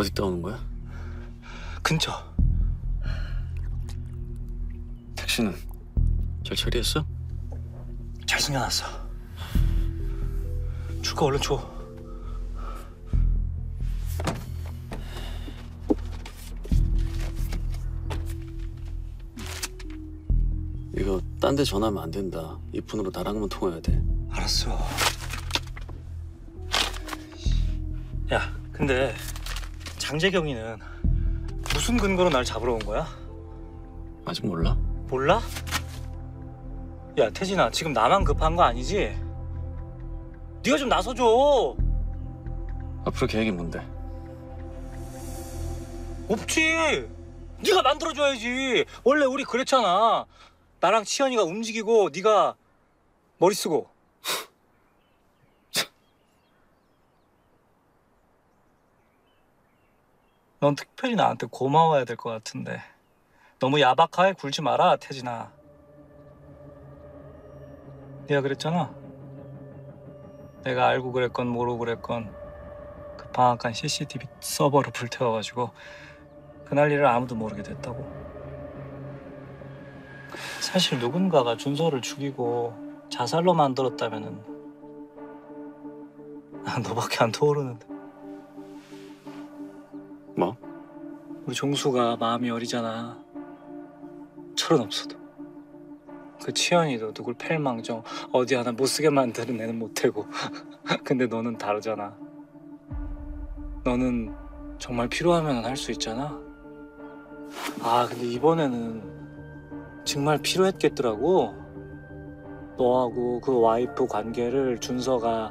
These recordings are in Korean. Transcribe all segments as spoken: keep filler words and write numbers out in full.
어디다 오는 거야? 근처. 택시는? 잘 처리했어? 잘 숨겨놨어. 줄 거 얼른 줘. 이거 딴 데 전화하면 안 된다. 이 폰으로 나랑만 통화해야 돼. 알았어. 야, 근데 장재경이는 무슨 근거로 날 잡으러 온 거야? 아직 몰라. 몰라? 야, 태진아, 지금 나만 급한 거 아니지? 네가 좀 나서줘. 앞으로 계획이 뭔데? 없지. 네가 만들어줘야지. 원래 우리 그랬잖아. 나랑 치현이가 움직이고 네가 머리 쓰고. 넌 특별히 나한테 고마워야 될 것 같은데. 너무 야박하게 굴지 마라, 태진아. 네가 그랬잖아. 내가 알고 그랬건 모르고 그랬건 그 방앗간 씨씨티비 서버를 불태워가지고 그날 일을 아무도 모르게 됐다고. 사실 누군가가 준서를 죽이고 자살로 만들었다면은 난 너밖에 안 떠오르는데. 뭐? 우리 종수가 마음이 어리잖아. 철은 없어도. 그 치현이도 누굴 팰망정 어디 하나 못쓰게 만드는 애는 못되고. 근데 너는 다르잖아. 너는 정말 필요하면 할 수 있잖아. 아, 근데 이번에는 정말 필요했겠더라고. 너하고 그 와이프 관계를 준서가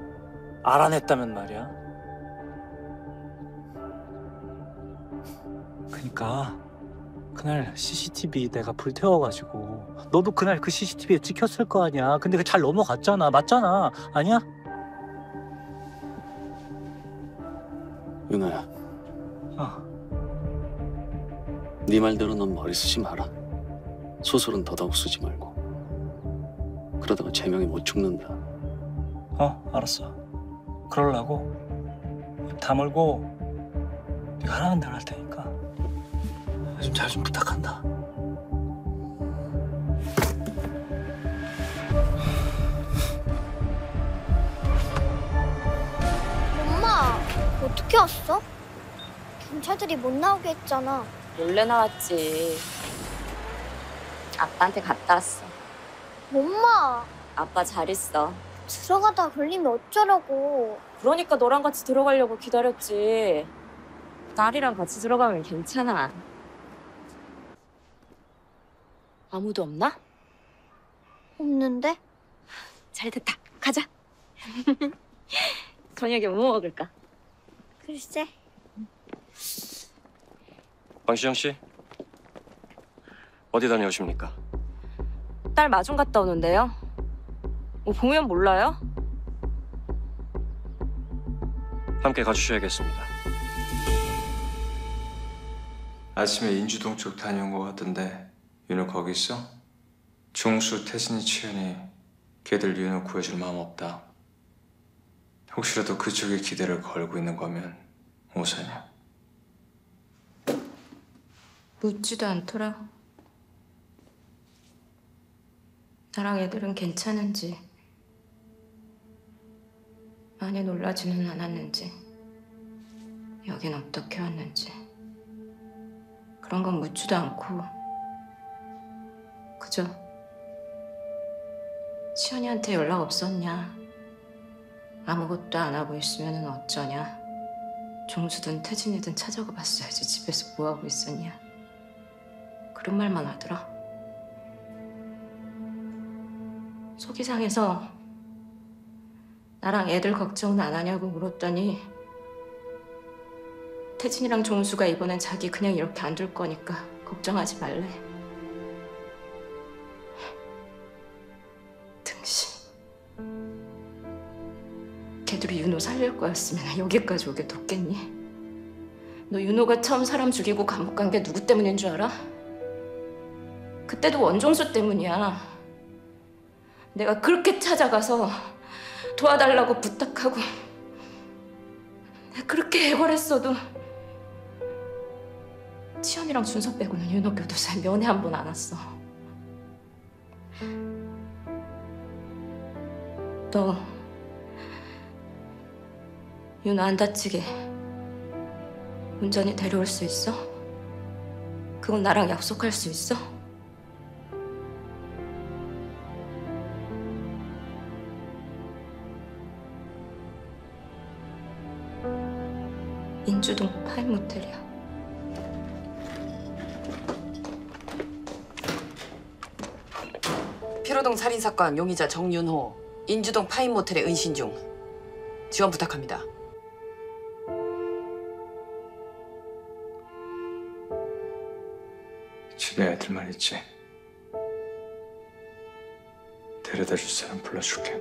알아냈다면 말이야. 그니까 그날 씨씨티비 내가 불태워가지고 너도 그날 그 씨씨티비에 찍혔을 거 아니야. 근데 그 잘 넘어갔잖아. 맞잖아. 아니야? 윤아야. 어. 네 말대로 넌 머리 쓰지 마라. 소설은 더더욱 쓰지 말고. 그러다가 제명이 못 죽는다. 어, 알았어. 그러려고 입 다물고 네가 하라는 대로 할 테니까. 좀 잘 좀 부탁한다. 엄마, 어떻게 왔어? 경찰들이 못 나오게 했잖아. 몰래 나왔지. 아빠한테 갔다 왔어. 엄마. 아빠 잘 있어. 들어가다 걸리면 어쩌려고. 그러니까 너랑 같이 들어가려고 기다렸지. 딸이랑 같이 들어가면 괜찮아. 아무도 없나? 없는데? 잘 됐다. 가자. 저녁에 뭐 먹을까? 글쎄. 방시정 씨, 어디 다녀오십니까? 딸 마중 갔다 오는데요. 뭐 보면 몰라요? 함께 가주셔야겠습니다. 아침에 인주동 쪽 다녀온 것 같던데 윤호 거기 있어? 종수, 태진이, 치현이 걔들 윤호 구해줄 마음 없다. 혹시라도 그쪽에 기대를 걸고 있는 거면 오세요. 묻지도 않더라. 나랑 애들은 괜찮은지 많이 놀라지는 않았는지 여긴 어떻게 왔는지 그런 건 묻지도 않고 그죠? 시연이한테 연락 없었냐? 아무것도 안 하고 있으면 어쩌냐? 종수든 태진이든 찾아가 봤어야지. 집에서 뭐 하고 있었냐? 그런 말만 하더라. 속이 상해서 나랑 애들 걱정은 안 하냐고 물었더니 태진이랑 종수가 이번엔 자기 그냥 이렇게 안 둘 거니까 걱정하지 말래. 걔들이 윤호 살릴 거였으면 여기까지 오게 뒀겠니? 너 윤호가 처음 사람 죽이고 감옥 간 게 누구 때문인 줄 알아? 그때도 원종수 때문이야. 내가 그렇게 찾아가서 도와달라고 부탁하고 내가 그렇게 애걸했어도 치현이랑 준서 빼고는 윤호 교도소에 면회 한 번 안 왔어. 너 윤호 안 다치게 온전히 데려올 수 있어? 그건 나랑 약속할 수 있어? 인주동 파인 모텔이야. 피로동 살인사건 용의자 정윤호, 인주동 파인 모텔의 은신 중. 지원 부탁합니다. 집에 애들만 있지. 데려다 줄 사람 불러줄게.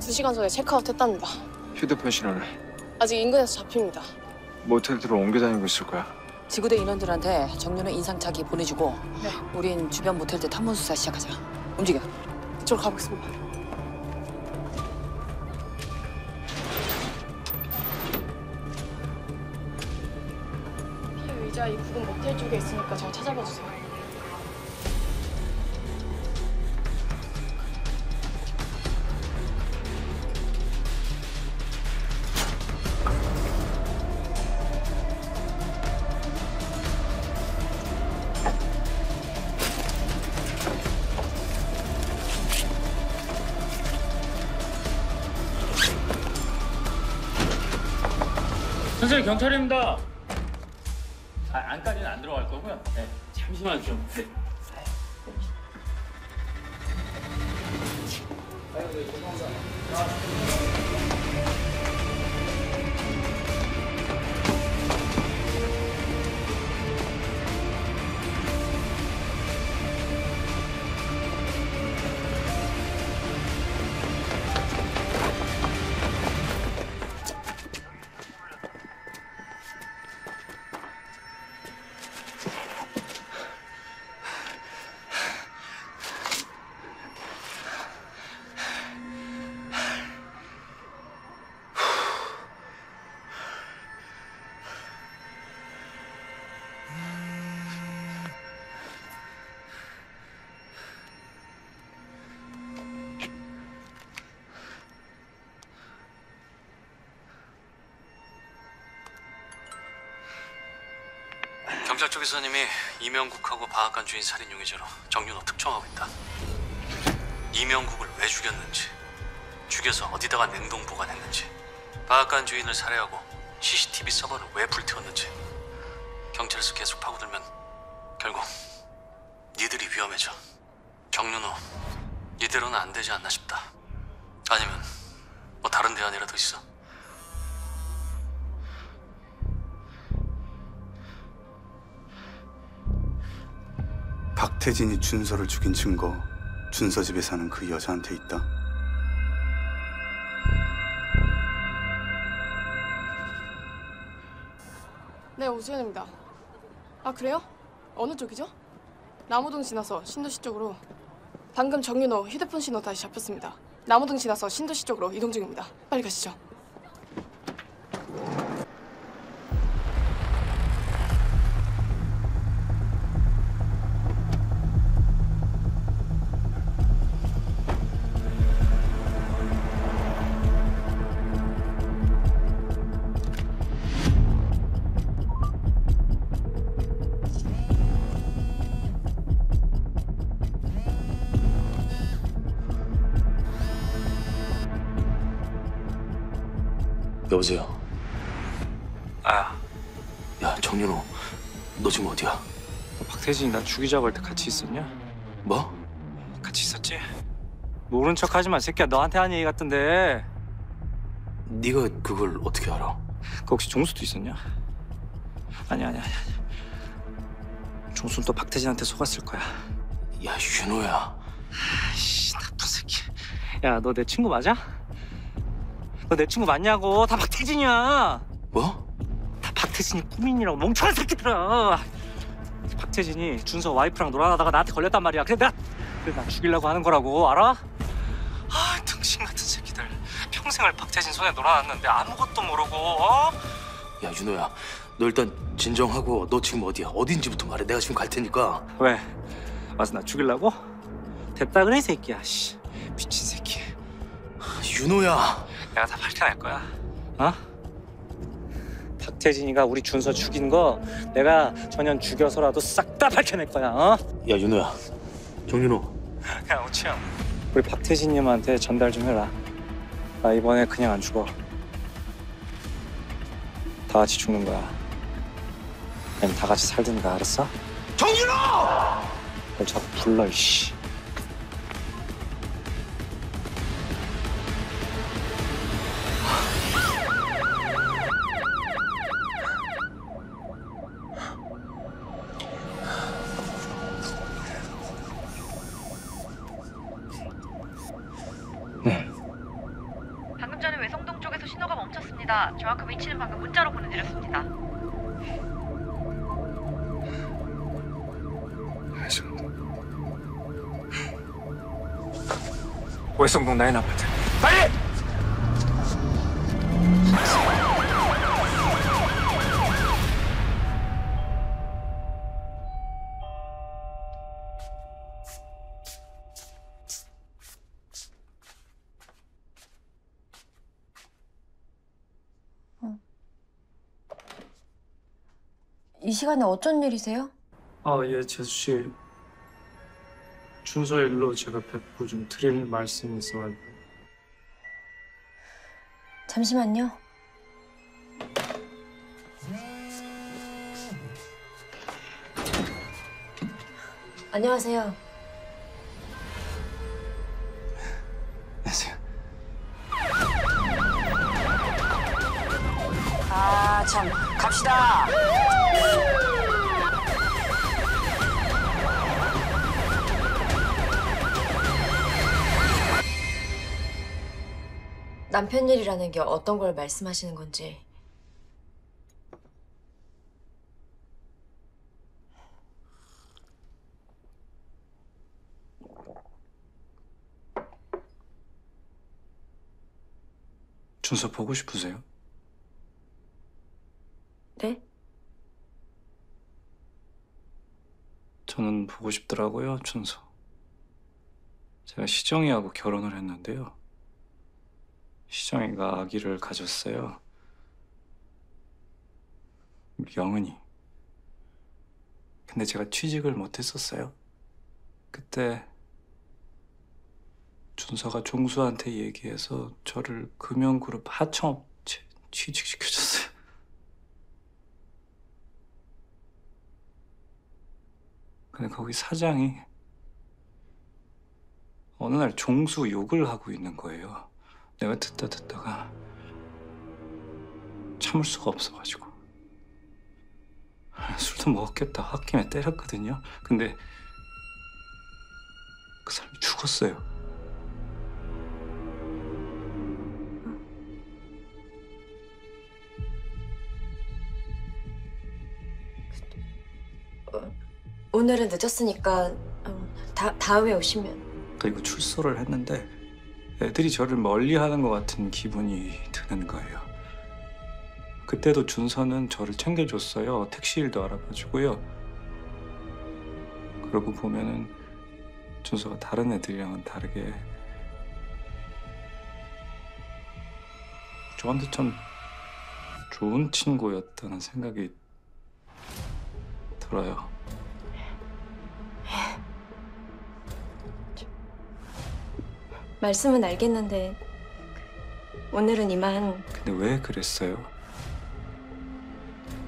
두 시간 전에 체크아웃 했답니다. 휴대폰 신호를. 아직 인근에서 잡힙니다. 모텔들로 옮겨 다니고 있을 거야. 지구대 인원들한테 정윤호 인상착의 보내주고 네. 우린 주변 모텔들 탐문 수사 시작하자. 움직여. 이쪽으로 가보겠습니다. 피해 의자 이 부근 모텔 쪽에 있으니까 잘 찾아봐주세요. 선생님, 경찰입니다. 아, 안까지는 안 들어갈 거고요. 네, 잠시만 좀. 네. 경찰 쪽 이사님이 이명국하고 방앗간 주인 살인 용의자로 정윤호 특정하고 있다. 이명국을 왜 죽였는지, 죽여서 어디다가 냉동 보관했는지, 방앗간 주인을 살해하고 씨씨티비 서버를 왜 불태웠는지. 경찰에서 계속 파고들면 결국 니들이 위험해져. 정윤호, 이대로는 안 되지 않나 싶다. 아니면 뭐 다른 대안이라도 있어? 박태진이 준서를 죽인 증거, 준서 집에 사는 그 여자한테 있다. 네, 오수연입니다. 아, 그래요? 어느 쪽이죠? 남호동 지나서 신도시 쪽으로. 방금 정윤호 휴대폰 신호 다시 잡혔습니다. 남호동 지나서 신도시 쪽으로 이동 중입니다. 빨리 가시죠. 여보세요? 아, 야, 정윤호, 너 지금 어디야? 박태진이 나 죽이자고 할 때 같이 있었냐? 뭐? 같이 있었지? 모른 척 하지 마, 새끼야. 너한테 한 얘기 같던데. 네가 그걸 어떻게 알아? 그 혹시 종수도 있었냐? 아니, 아니, 아니. 종수는 또 박태진한테 속았을 거야. 야, 윤호야. 아이씨, 나쁜 새끼. 야, 너 내 친구 맞아? 너 내 친구 맞냐고. 다 박태진이야. 뭐? 다 박태진이 꾸민이라고, 멍청한 새끼들아. 박태진이 준서 와이프랑 놀아나다가 나한테 걸렸단 말이야. 그래, 나, 그래, 나 죽이려고 하는 거라고, 알아? 아, 등신 같은 새끼들. 평생을 박태진 손에 놀아놨는데 아무것도 모르고, 어? 야, 윤호야, 너 일단 진정하고, 너 지금 어디야? 어딘지부터 말해. 내가 지금 갈 테니까. 왜? 와서 나 죽이려고? 됐다 그래, 이 새끼야. 씨, 미친 새끼. 아, 윤호야. 내가 다 밝혀낼 거야. 어? 박태진이가 우리 준서 죽인 거 내가 전현 죽여서라도 싹 다 밝혀낼 거야. 어? 야, 윤호야. 정윤호. 야, 오치형. 우리 박태진님한테 전달 좀 해라. 나 이번에 그냥 안 죽어. 다 같이 죽는 거야. 아니면 다 같이 살든가, 알았어? 정윤호! 널 자꾸 불러, 이씨. 네. 방금 전에 외성동 쪽에서 신호가 멈췄습니다. 정확한 위치는 방금 문자로 보내드렸습니다. 월성동 나인 아파트. 빨리! 이 시간에 어쩐 일이세요? 아, 예, 재수 씨. 준서 일로 제가 뵙고 좀 드릴 말씀이 있어가지고. 잠시만요. 안녕하세요. 안녕하세요. 아, 참. 갑시다. 남편 일이라는 게 어떤 걸 말씀하시는 건지. 준서 보고 싶으세요? 네? 저는 보고 싶더라고요, 준서. 제가 시정이하고 결혼을 했는데요. 시정이가 아기를 가졌어요. 영은이. 근데 제가 취직을 못했었어요. 그때 준서가 종수한테 얘기해서 저를 금융그룹 하청업체 취직시켜줬어요. 근데 거기 사장이 어느 날 종수 욕을 하고 있는 거예요. 내가 듣다 듣다가 참을 수가 없어가지고 술도 먹었겠다 홧김에 때렸거든요. 근데 그 사람이 죽었어요. 오늘은 늦었으니까 다, 다음에 오시면. 그리고 출소를 했는데 애들이 저를 멀리하는 것 같은 기분이 드는 거예요. 그때도 준서는 저를 챙겨줬어요. 택시 일도 알아봐주고요. 그러고 보면은 준서가 다른 애들이랑은 다르게 저한테 참 좋은 친구였다는 생각이 들어요. 말씀은 알겠는데 오늘은 이만. 근데 왜 그랬어요?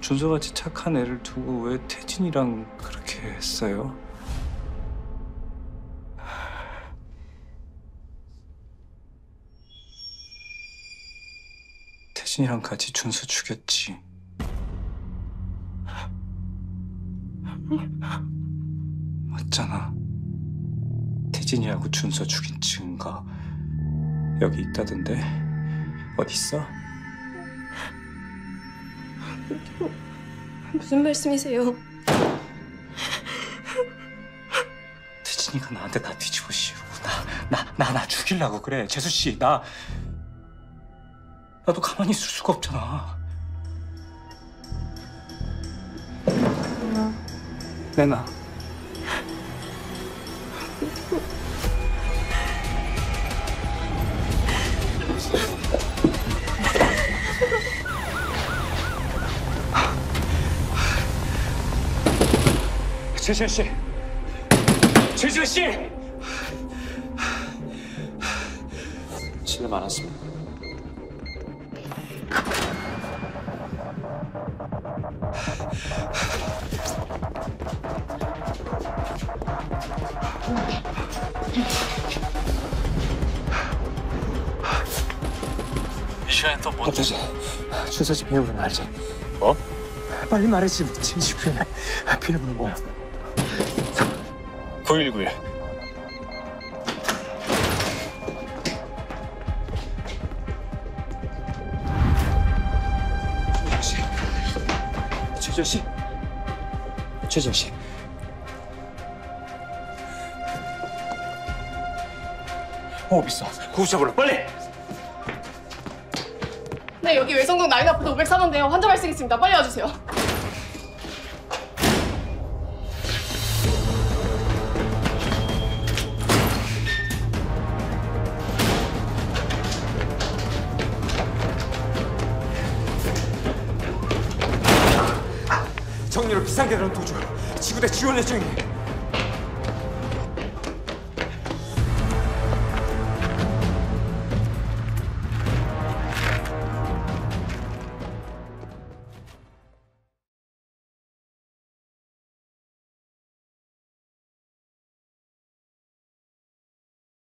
준서같이 착한 애를 두고 왜 태진이랑 그렇게 했어요? 태진이랑 같이 준서 죽였지. 맞잖아. 태진이하고 준서 죽인 증거. 여기 있다던데 어딨어? 무슨 말씀이세요? 태진이가 나한테 나 뒤집어 씌우고 나, 나, 나, 나 죽이려고 그래. 재수 씨, 나 나도 가만히 있을 수가 없잖아. 내놔. 최지현 씨, 최지현 씨, 진을 많았습니다. 이 시간에 또 뭔데? 최서지 피해보는 거 알지? 뭐? 빨리 말해 지금 진실 피해 피해보는 거. 구일구일. 최지현 씨, 최지현 씨, 호흡 있어. 구급차 불러 빨리. 네, 여기 외성동 나인 아파트 오백삼 호인데요. 환자 발생 있습니다. 빨리 와주세요. 정유로 비상계단 도주, 지구대 지원 예정이.